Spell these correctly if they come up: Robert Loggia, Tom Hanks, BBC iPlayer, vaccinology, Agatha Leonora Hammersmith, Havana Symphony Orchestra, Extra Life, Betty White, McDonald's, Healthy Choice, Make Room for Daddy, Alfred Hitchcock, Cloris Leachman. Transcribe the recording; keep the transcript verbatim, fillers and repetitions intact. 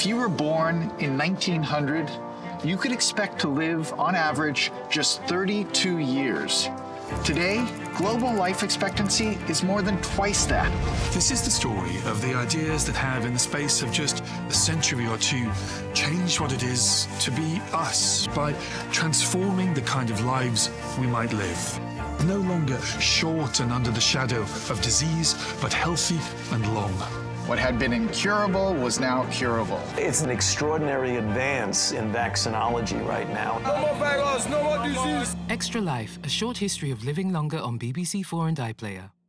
If you were born in nineteen hundred, you could expect to live, on average, just thirty-two years. Today, global life expectancy is more than twice that. This is the story of the ideas that have, in the space of just a century or two, changed what it is to be us by transforming the kind of lives we might live. No longer short and under the shadow of disease, but healthy and long. What had been incurable was now curable. It's an extraordinary advance in vaccinology right now. No more virus, no more disease. Extra Life, a short history of living longer on B B C four and iPlayer.